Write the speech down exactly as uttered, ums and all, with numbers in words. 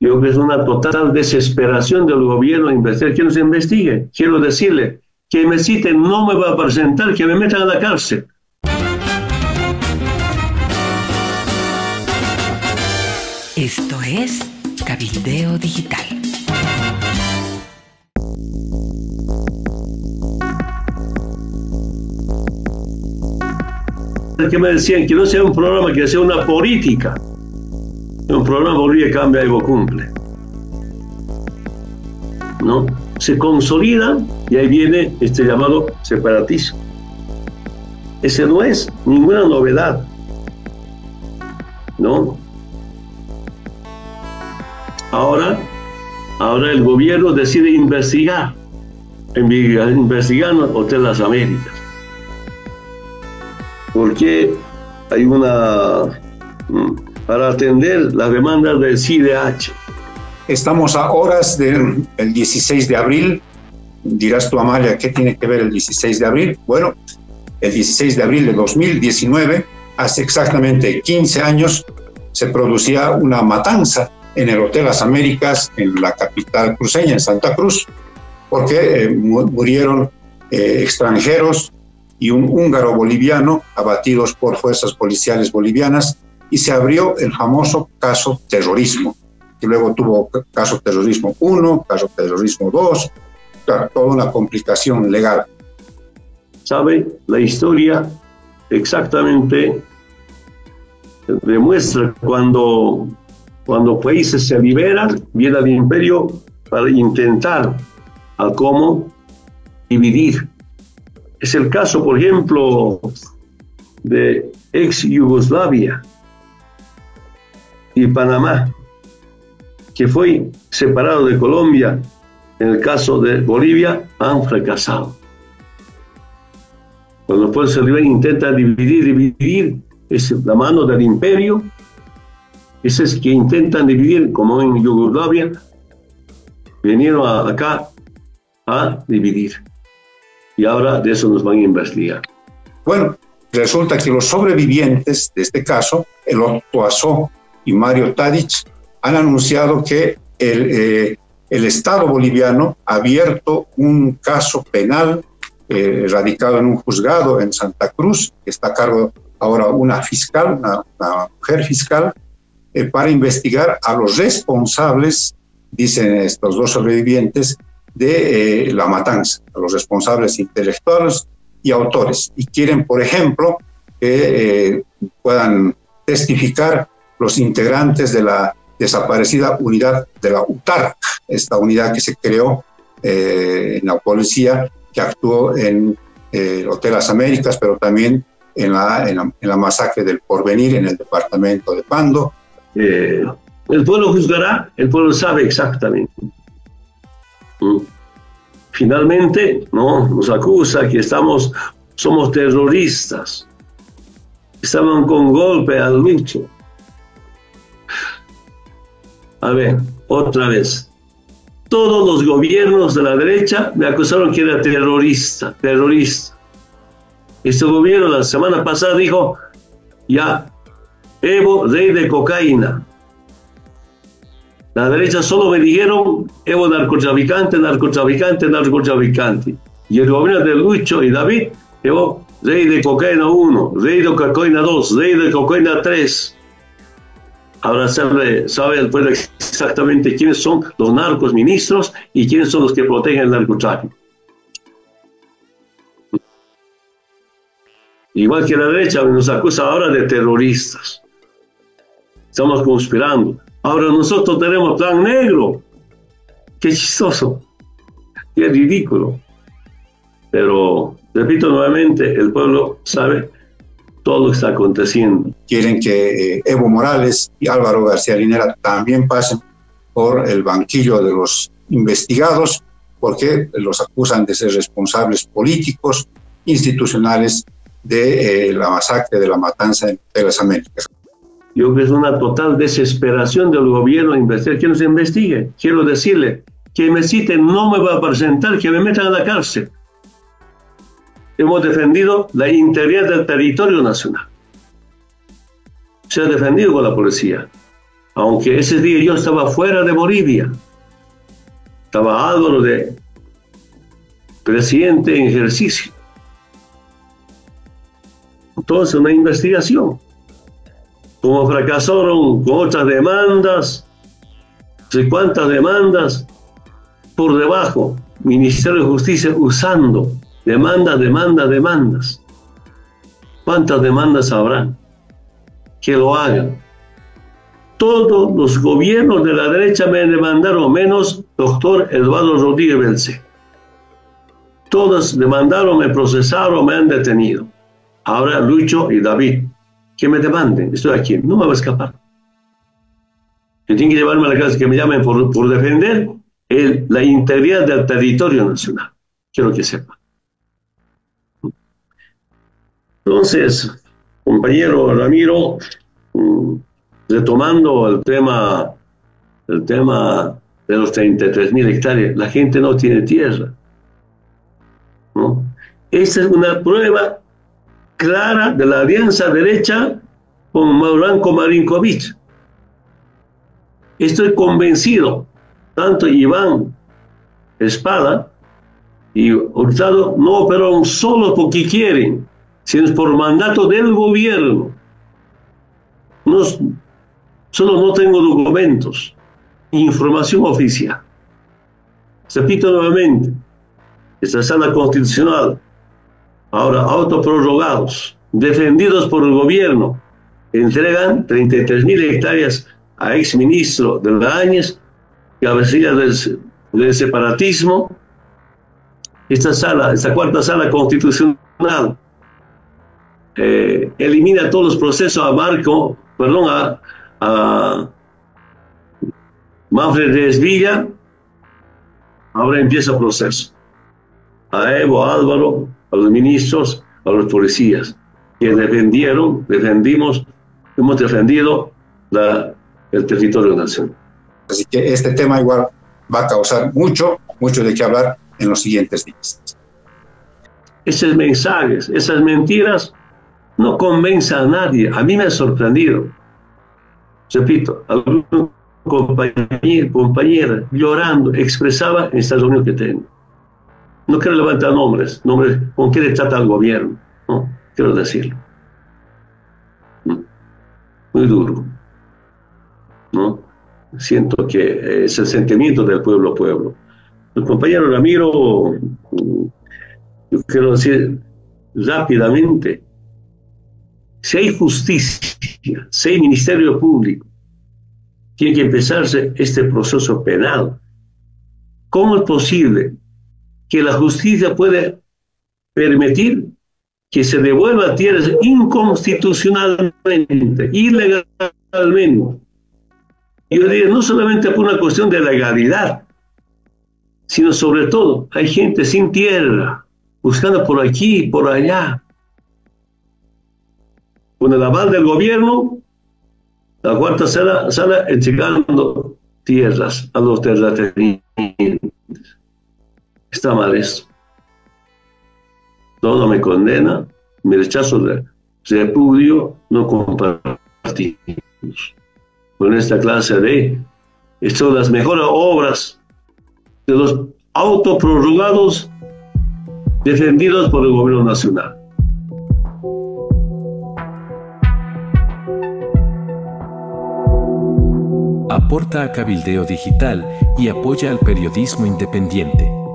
Yo creo que es una total desesperación del gobierno de investigar. Que nos investigue. Quiero decirle que me citen, no me va a presentar, que me metan a la cárcel. Esto es Cabildeo Digital. Que me decían que no sea un programa, que sea una política. Un programa Bolivia Cambia, Evo Cumple, ¿no? Se consolida y ahí viene este llamado separatismo. Ese no es ninguna novedad, ¿no? Ahora, ahora el gobierno decide investigar, investigar Hotel Las Américas, porque hay una... para atender las demandas del C I D H. Estamos a horas del dieciséis de abril. Dirás tú, Amalia, ¿qué tiene que ver el dieciséis de abril? Bueno, el dieciséis de abril de dos mil diecinueve, hace exactamente quince años, se producía una matanza en el Hotel Las Américas, en la capital cruceña, en Santa Cruz, porque eh, murieron eh, extranjeros y un húngaro boliviano abatidos por fuerzas policiales bolivianas, y se abrió el famoso caso terrorismo, que luego tuvo caso terrorismo uno, caso terrorismo dos, claro, toda una complicación legal. ¿Sabe? La historia exactamente demuestra cuando, cuando países se liberan, viene el imperio para intentar a cómo dividir. Es el caso, por ejemplo, de ex Yugoslavia y Panamá, que fue separado de Colombia. En el caso de Bolivia, han fracasado. Cuando el pueblo boliviano intenta dividir, dividir, es la mano del imperio, ese es que intentan dividir, como en Yugoslavia, vinieron a, acá a dividir. Y ahora de eso nos van a investigar. Bueno, resulta que los sobrevivientes de este caso, el Otoazó y Mario Tadic, han anunciado que el, eh, el Estado boliviano ha abierto un caso penal eh, radicado en un juzgado en Santa Cruz, que está a cargo ahora una fiscal, una, una mujer fiscal, eh, para investigar a los responsables, dicen estos dos sobrevivientes, de eh, la matanza, a los responsables intelectuales y autores. Y quieren, por ejemplo, que eh, puedan testificar los integrantes de la desaparecida unidad de la U T A R, esta unidad que se creó eh, en la policía, que actuó en eh, Hotel Las Américas, pero también en la, en, la, en la masacre del Porvenir, en el departamento de Pando. Eh, el pueblo juzgará, el pueblo sabe exactamente. ¿Mm? Finalmente, ¿no? Nos acusa que estamos, somos terroristas. Estaban con golpe al lucho. A ver, otra vez, todos los gobiernos de la derecha me acusaron que era terrorista, terrorista. Este gobierno la semana pasada dijo, ya, Evo, rey de cocaína. La derecha solo me dijeron, Evo, narcotraficante, narcotraficante, narcotraficante. Y el gobierno de Lucho y David, Evo, rey de cocaína uno, rey de cocaína dos, rey de cocaína tres. Ahora sabe, sabe el pueblo exactamente quiénes son los narcos ministros y quiénes son los que protegen el narcotráfico. Igual que la derecha nos acusa ahora de terroristas. Estamos conspirando. Ahora nosotros tenemos plan negro. Qué chistoso. Qué ridículo. Pero, repito nuevamente, el pueblo sabe todo lo que está aconteciendo. Quieren que eh, Evo Morales y Álvaro García Linera también pasen por el banquillo de los investigados, porque los acusan de ser responsables políticos, institucionales, de eh, la masacre, de la matanza de las Américas. Yo creo que es una total desesperación del gobierno de investigar. Que nos investigue. Quiero decirle que me citen, no me va a presentar, que me metan a la cárcel. Hemos defendido la integridad del territorio nacional. Se ha defendido con la policía. aunque ese día yo estaba fuera de Bolivia, estaba Álvaro de presidente en ejercicio. Entonces una investigación, como fracasaron con otras demandas, no sé cuántas demandas por debajo, Ministerio de Justicia usando demandas, demandas, demandas. ¿Cuántas demandas habrán? Que lo hagan. Todos los gobiernos de la derecha me demandaron, menos doctor Eduardo Rodríguez Veltzé. Todos demandaron, me procesaron, me han detenido. Ahora Lucho y David, que me demanden, estoy aquí, no me va a escapar. Que tienen que llevarme a la casa, que me llamen por, por defender el, la integridad del territorio nacional. Quiero que sepa. Entonces, compañero Ramiro, retomando el tema, el tema de los treinta y tres mil hectáreas, la gente no tiene tierra, ¿no? Esta es una prueba clara de la alianza derecha con Marinkovic, Marinkovic. Estoy convencido, tanto Iván Espada y Hurtado no operaron solo porque quieren, sino por mandato del gobierno. No, solo no tengo documentos, información oficial. Repito nuevamente, esta sala constitucional, ahora autoprorrogados, defendidos por el gobierno, entregan treinta y tres mil hectáreas a exministro de la Añez, cabecilla del, del separatismo. Esta sala, esta cuarta sala constitucional, Eh, elimina todos los procesos a Marco, perdón, a, a Manfred de Esvilla. Ahora empieza el proceso a Evo, a Álvaro, a los ministros, a los policías que defendieron, defendimos, hemos defendido la, el territorio nacional. Así que este tema igual va a causar mucho, mucho de qué hablar en los siguientes días. Esos mensajes, esas mentiras no convence a nadie. A mí me ha sorprendido. Repito, algún compañero, compañera llorando, expresaba en Estados Unidos que tengo. No quiero levantar nombres, nombres con qué le trata al gobierno. No, quiero decirlo. Muy duro, ¿no? Siento que es el sentimiento del pueblo a pueblo. El compañero Ramiro, yo quiero decir rápidamente, si hay justicia, si hay ministerio público, tiene que empezarse este proceso penal. ¿Cómo es posible que la justicia pueda permitir que se devuelva tierras inconstitucionalmente, ilegalmente? Yo diría, no solamente por una cuestión de legalidad, sino sobre todo, hay gente sin tierra, buscando por aquí, por allá, con el aval del gobierno, la cuarta sala, sala entregando tierras a los terratenientes. Está mal eso. Todo me condena, mi rechazo de repudio, no compartimos con esta clase de... Estas son las mejores obras de los autoprorrogados defendidos por el gobierno nacional. Aporta a Cabildeo Digital y apoya al periodismo independiente.